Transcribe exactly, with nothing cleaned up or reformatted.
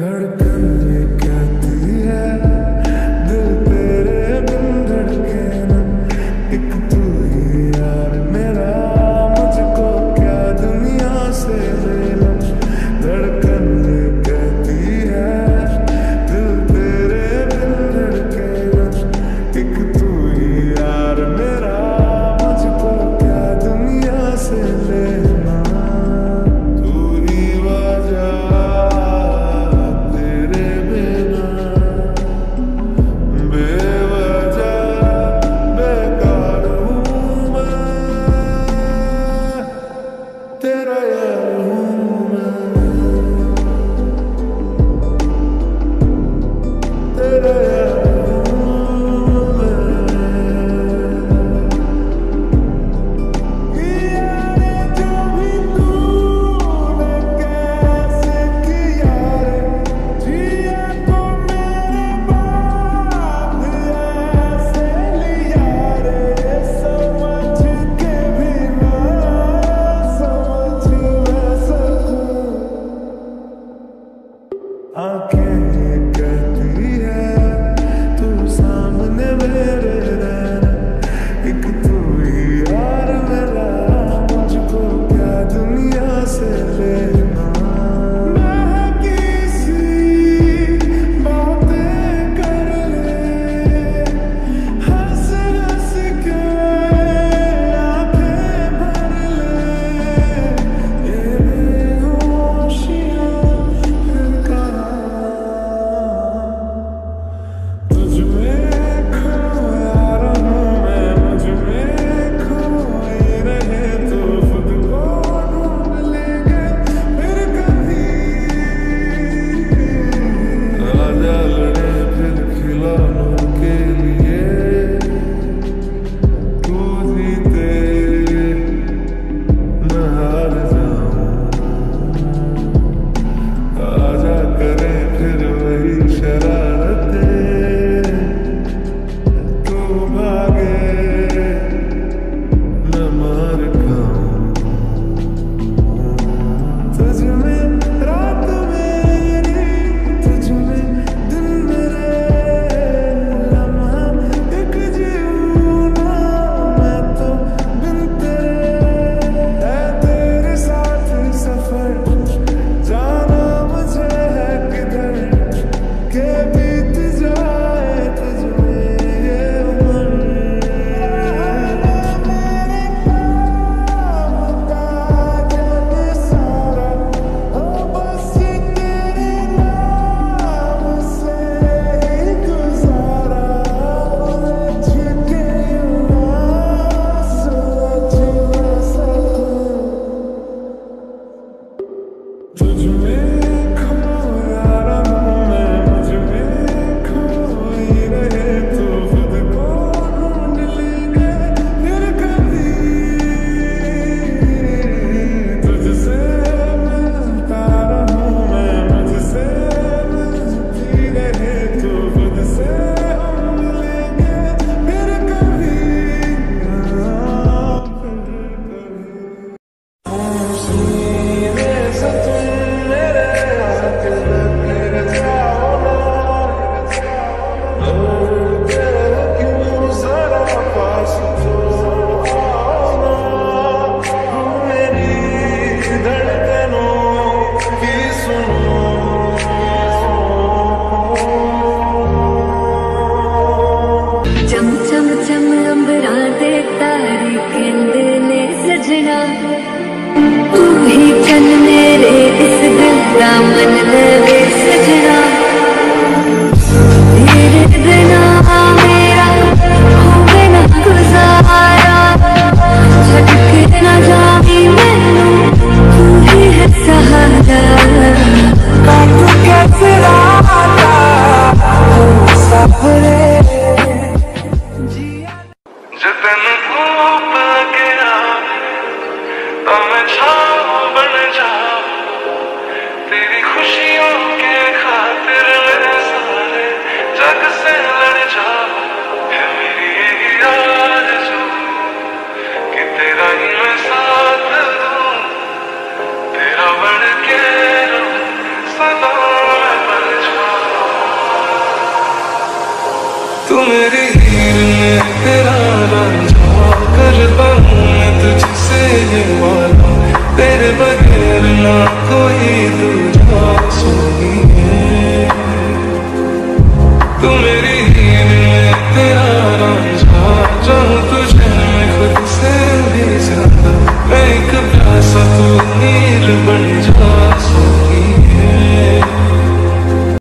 I